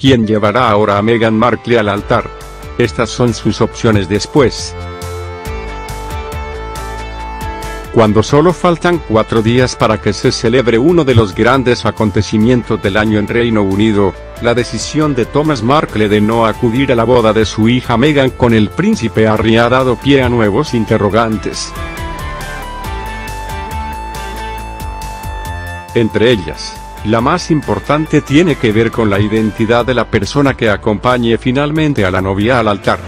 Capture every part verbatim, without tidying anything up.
¿Quién llevará ahora a Meghan Markle al altar? Estas son sus opciones después. Cuando solo faltan cuatro días para que se celebre uno de los grandes acontecimientos del año en Reino Unido, la decisión de Thomas Markle de no acudir a la boda de su hija Meghan con el príncipe Harry ha dado pie a nuevos interrogantes. Entre ellas, la más importante tiene que ver con la identidad de la persona que acompañe finalmente a la novia al altar.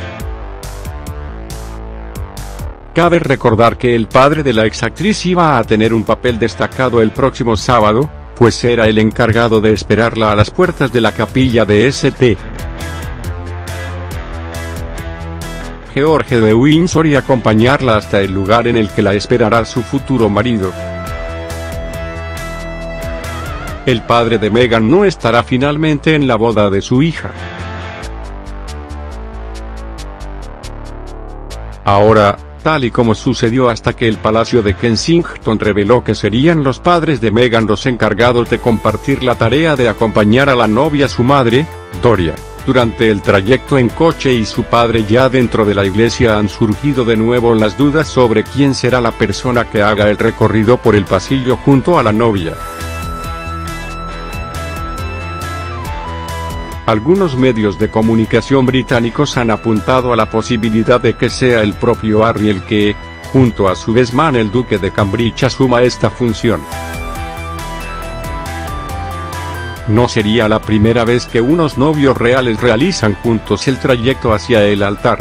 Cabe recordar que el padre de la exactriz iba a tener un papel destacado el próximo sábado, pues era el encargado de esperarla a las puertas de la capilla de Santo George de Windsor y acompañarla hasta el lugar en el que la esperará su futuro marido. El padre de Meghan no estará finalmente en la boda de su hija. Ahora, tal y como sucedió hasta que el Palacio de Kensington reveló que serían los padres de Meghan los encargados de compartir la tarea de acompañar a la novia, su madre, Doria, durante el trayecto en coche y su padre ya dentro de la iglesia, han surgido de nuevo las dudas sobre quién será la persona que haga el recorrido por el pasillo junto a la novia. Algunos medios de comunicación británicos han apuntado a la posibilidad de que sea el propio Harry el que, junto a su besman el duque de Cambridge, asuma esta función. No sería la primera vez que unos novios reales realizan juntos el trayecto hacia el altar.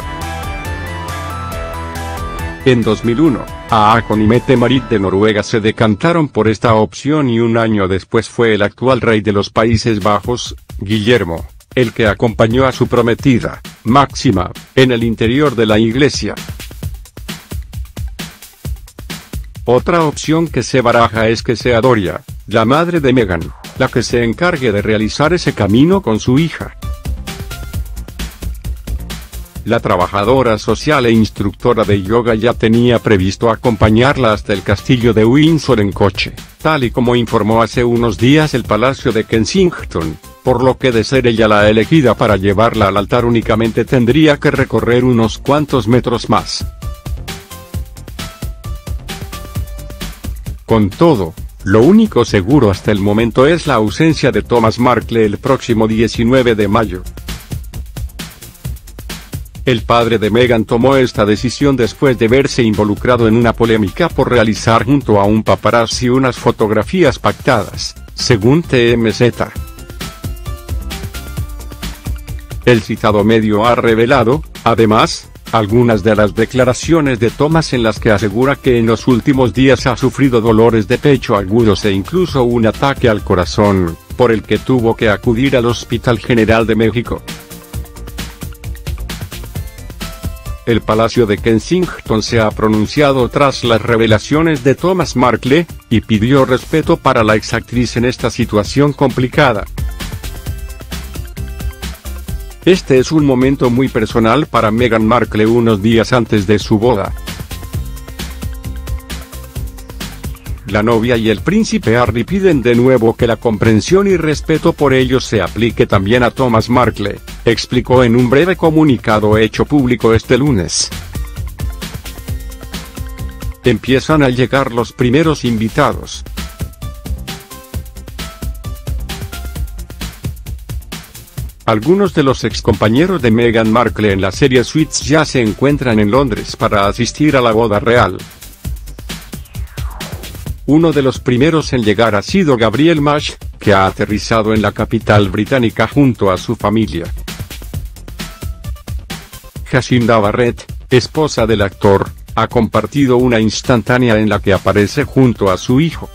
En dos mil uno, Haakon y Mete Marit de Noruega se decantaron por esta opción y un año después fue el actual rey de los Países Bajos, Guillermo, el que acompañó a su prometida, Máxima, en el interior de la iglesia. Otra opción que se baraja es que sea Doria, la madre de Meghan, la que se encargue de realizar ese camino con su hija. La trabajadora social e instructora de yoga ya tenía previsto acompañarla hasta el castillo de Windsor en coche, tal y como informó hace unos días el Palacio de Kensington, por lo que de ser ella la elegida para llevarla al altar únicamente tendría que recorrer unos cuantos metros más. Con todo, lo único seguro hasta el momento es la ausencia de Thomas Markle el próximo diecinueve de mayo. El padre de Meghan tomó esta decisión después de verse involucrado en una polémica por realizar junto a un paparazzi unas fotografías pactadas, según T M Z. El citado medio ha revelado, además, algunas de las declaraciones de Thomas en las que asegura que en los últimos días ha sufrido dolores de pecho agudos e incluso un ataque al corazón, por el que tuvo que acudir al Hospital General de México. El Palacio de Kensington se ha pronunciado tras las revelaciones de Thomas Markle, y pidió respeto para la exactriz en esta situación complicada. Este es un momento muy personal para Meghan Markle unos días antes de su boda. La novia y el príncipe Harry piden de nuevo que la comprensión y respeto por ellos se aplique también a Thomas Markle, explicó en un breve comunicado hecho público este lunes. Empiezan a llegar los primeros invitados. Algunos de los excompañeros de Meghan Markle en la serie Suits ya se encuentran en Londres para asistir a la boda real. Uno de los primeros en llegar ha sido Gabriel Macht, que ha aterrizado en la capital británica junto a su familia. Jacinda Barrett, esposa del actor, ha compartido una instantánea en la que aparece junto a su hijo.